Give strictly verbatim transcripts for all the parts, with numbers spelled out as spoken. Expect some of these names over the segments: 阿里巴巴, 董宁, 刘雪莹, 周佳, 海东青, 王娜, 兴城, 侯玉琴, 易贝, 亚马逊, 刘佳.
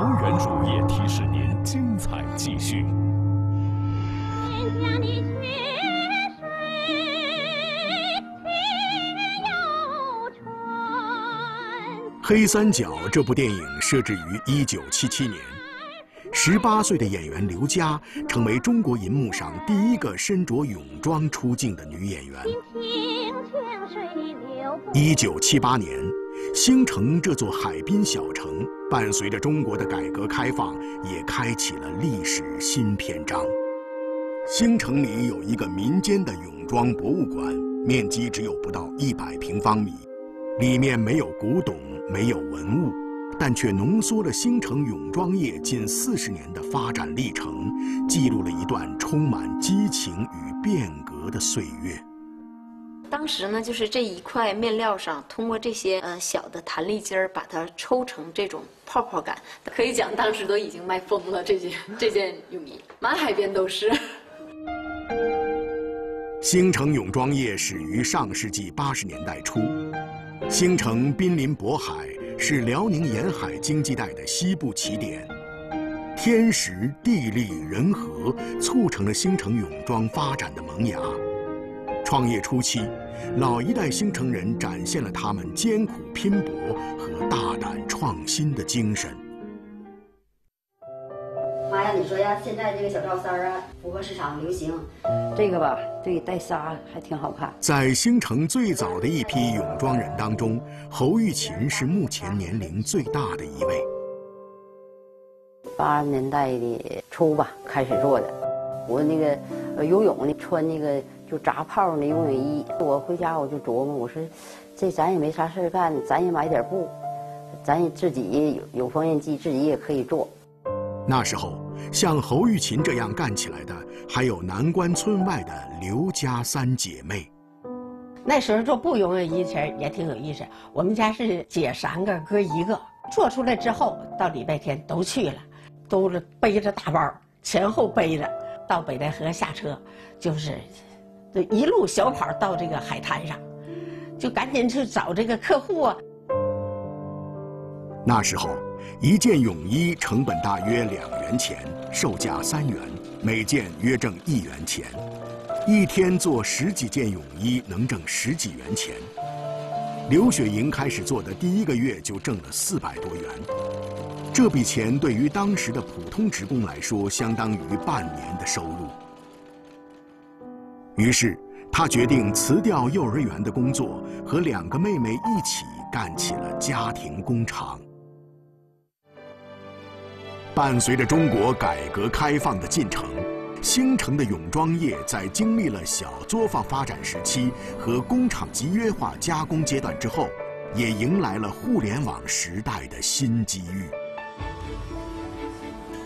能源乳业提示您精彩继续。黑三角这部电影设置于一九七七年，十八岁的演员刘佳成为中国银幕上第一个身着泳装出镜的女演员。一九七八年。 兴城这座海滨小城，伴随着中国的改革开放，也开启了历史新篇章。兴城里有一个民间的泳装博物馆，面积只有不到一百平方米，里面没有古董，没有文物，但却浓缩了兴城泳装业近四十年的发展历程，记录了一段充满激情与变革的岁月。 当时呢，就是这一块面料上，通过这些呃小的弹力筋儿，把它抽成这种泡泡感，可以讲当时都已经卖疯了这件这件泳衣，满海边都是。兴城泳装业始于上世纪八十年代初，兴城濒临渤海，是辽宁沿海经济带的西部起点。 天时、地利、人和，促成了兴城泳装发展的萌芽。 创业初期，老一代兴城人展现了他们艰苦拼搏和大胆创新的精神。妈呀，你说呀，现在这个小罩衫啊，符合市场流行，这个吧，对，带纱还挺好看。在兴城最早的一批泳装人当中，侯玉琴是目前年龄最大的一位。八十年代的初吧，开始做的。我那个呃游泳呢，穿那个。 就扎泡那游泳衣，我回家我就琢磨，我说，这咱也没啥事干，咱也买点布，咱也自己有缝纫机，自己也可以做。那时候，像侯玉琴这样干起来的，还有南关村外的刘家三姐妹。那时候做布游泳衣其实也挺有意思，我们家是姐三个哥一个，做出来之后到礼拜天都去了，都是背着大包，前后背着，到北戴河下车，就是。 就一路小跑到这个海滩上，就赶紧去找这个客户啊。那时候，一件泳衣成本大约两元钱，售价三元，每件约挣一元钱。一天做十几件泳衣，能挣十几元钱。刘雪莹开始做的第一个月就挣了四百多元，这笔钱对于当时的普通职工来说，相当于半年的收入。 于是，他决定辞掉幼儿园的工作，和两个妹妹一起干起了家庭工厂。伴随着中国改革开放的进程，兴城的泳装业在经历了小作坊发展时期和工厂集约化加工阶段之后，也迎来了互联网时代的新机遇。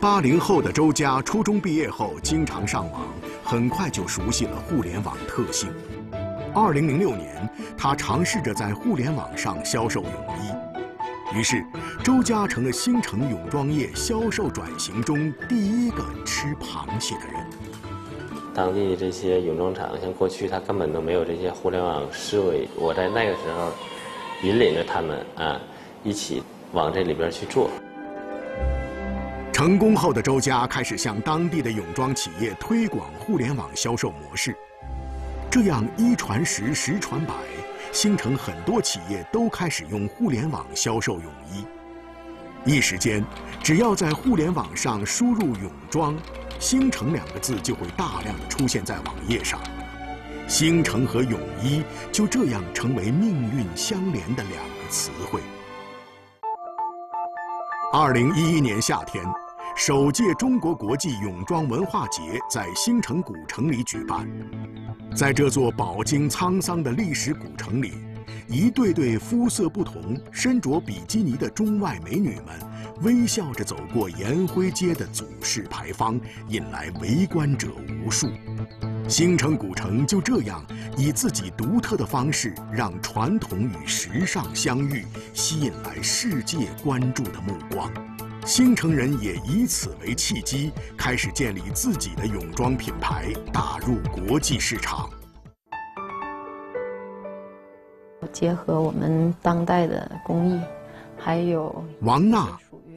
八零后的周佳，初中毕业后经常上网，很快就熟悉了互联网特性。二零零六年，他尝试着在互联网上销售泳衣，于是周佳成了兴城泳装业销售转型中第一个吃螃蟹的人。当地这些泳装厂，像过去他根本都没有这些互联网思维，我在那个时候引领着他们啊，一起往这里边去做。 成功后的周佳开始向当地的泳装企业推广互联网销售模式，这样一传十，十传百，兴城很多企业都开始用互联网销售泳衣。一时间，只要在互联网上输入“泳装”，“兴城”两个字就会大量的出现在网页上，兴城和泳衣就这样成为命运相连的两个词汇。二零一一年夏天。 首届中国国际泳装文化节在兴城古城里举办，在这座饱经沧桑的历史古城里，一对对肤色不同、身着比基尼的中外美女们，微笑着走过延辉街的祖式牌坊，引来围观者无数。兴城古城就这样以自己独特的方式，让传统与时尚相遇，吸引来世界关注的目光。 兴城人也以此为契机，开始建立自己的泳装品牌，打入国际市场。结合我们当代的工艺，还有王娜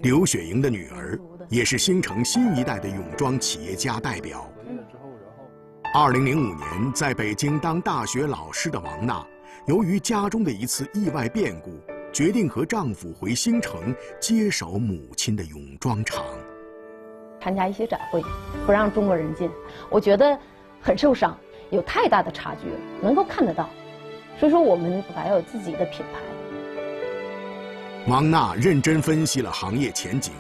刘雪莹的女儿也是兴城新一代的泳装企业家代表。二零零五年，在北京当大学老师的王娜，由于家中的一次意外变故，决定和丈夫回兴城接手母亲的泳装厂。参加一些展会，不让中国人进，我觉得很受伤，有太大的差距，能够看得到。所以说，我们还有自己的品牌。 王娜认真分析了行业前景，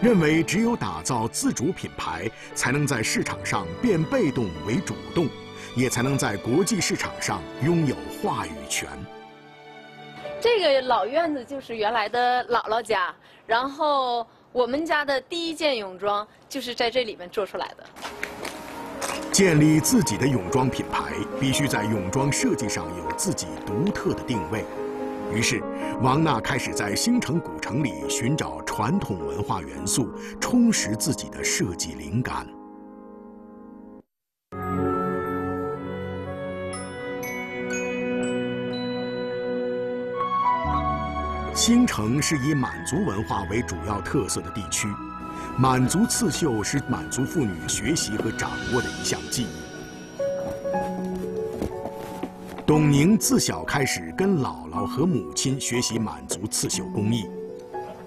认为只有打造自主品牌，才能在市场上变被动为主动，也才能在国际市场上拥有话语权。这个老院子就是原来的姥姥家，然后我们家的第一件泳装就是在这里面做出来的。建立自己的泳装品牌，必须在泳装设计上有自己独特的定位。 于是，王娜开始在兴城古城里寻找传统文化元素，充实自己的设计灵感。兴城是以满族文化为主要特色的地区，满族刺绣是满族妇女学习和掌握的一项技艺。 董宁自小开始跟姥姥和母亲学习满族刺绣工艺，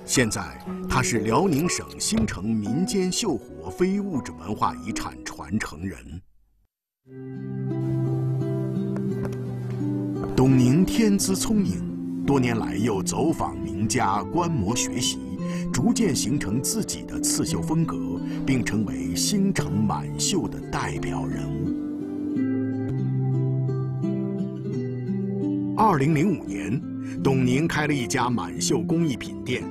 现在她是辽宁省兴城民间绣活非物质文化遗产传承人。董宁天资聪颖，多年来又走访名家观摩学习，逐渐形成自己的刺绣风格，并成为兴城满绣的代表人物。 二零零五年，董宁开了一家满绣工艺品店，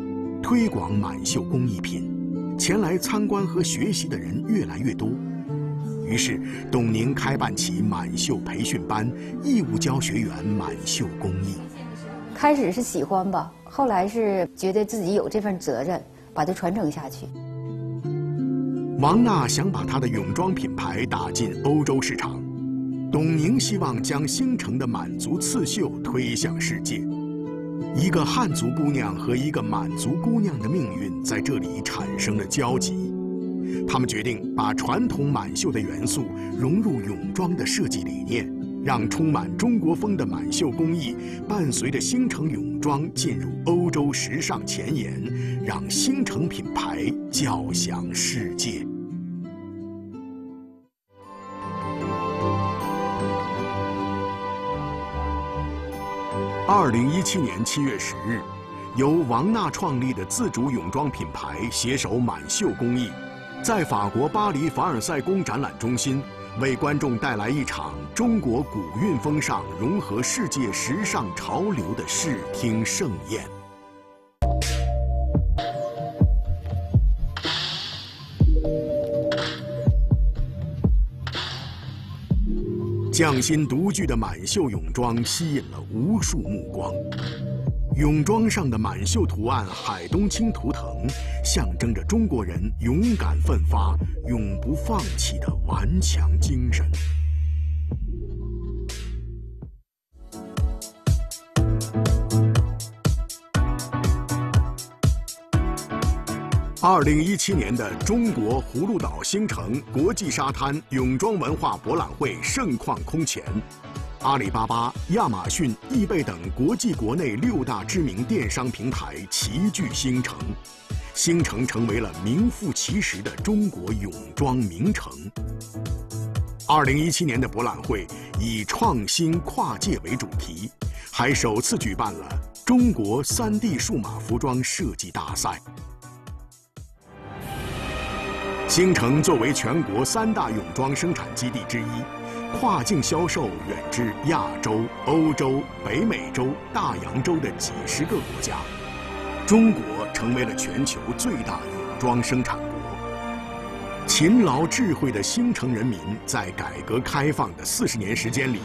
推广满绣工艺品，前来参观和学习的人越来越多。于是，董宁开办起满绣培训班，义务教学员满绣工艺。开始是喜欢吧，后来是觉得自己有这份责任，把它传承下去。王娜想把她的泳装品牌打进欧洲市场。 董宁希望将兴城的满族刺绣推向世界。一个汉族姑娘和一个满族姑娘的命运在这里产生了交集。他们决定把传统满绣的元素融入泳装的设计理念，让充满中国风的满绣工艺伴随着兴城泳装进入欧洲时尚前沿，让兴城品牌叫响世界。 二零一七年七月十日，由王娜创立的自主泳装品牌携手满绣工艺，在法国巴黎凡尔赛宫展览中心，为观众带来一场中国古韵风尚融合世界时尚潮流的视听盛宴。匠心独具的满绣泳装吸引了无数目光。泳装上的满绣图案海东青图腾，象征着中国人勇敢奋发、永不放弃的顽强精神。二零一七年的中国葫芦岛兴城国际沙滩泳装文化博览会盛况空前，阿里巴巴、亚马逊、易贝等国际国内六大知名电商平台齐聚兴城，兴城成为了名副其实的中国泳装名城。二零一七年的博览会以创新跨界为主题，还首次举办了中国三 D 数码服装设计大赛。 兴城作为全国三大泳装生产基地之一，跨境销售远至亚洲、欧洲、北美洲、大洋洲的几十个国家，中国成为了全球最大泳装生产国。勤劳智慧的兴城人民，在改革开放的四十年时间里，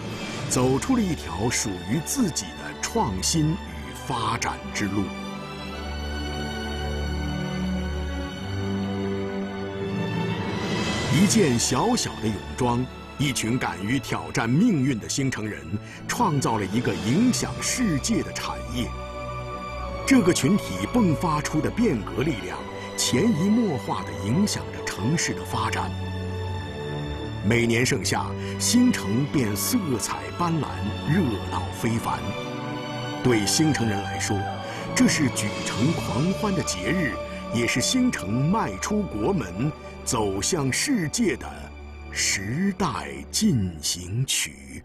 走出了一条属于自己的创新与发展之路。 一件小小的泳装，一群敢于挑战命运的兴城人，创造了一个影响世界的产业。这个群体迸发出的变革力量，潜移默化地影响着城市的发展。每年盛夏，新城便色彩斑斓，热闹非凡。对新城人来说，这是举城狂欢的节日，也是新城迈出国门、走向世界的时代进行曲。